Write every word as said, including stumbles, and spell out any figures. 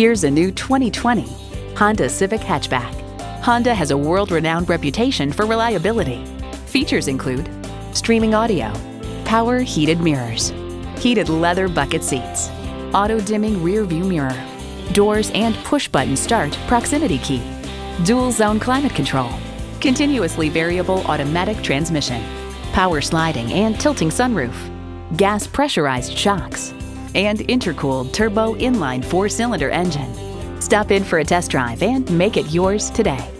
Here's a new twenty twenty Honda Civic Hatchback. Honda has a world-renowned reputation for reliability. Features include streaming audio, power heated mirrors, heated leather bucket seats, auto-dimming rear-view mirror, doors and push-button start proximity key, dual-zone climate control, continuously variable automatic transmission, power sliding and tilting sunroof, gas pressurized shocks, and intercooled turbo inline four-cylinder engine. Stop in for a test drive and make it yours today.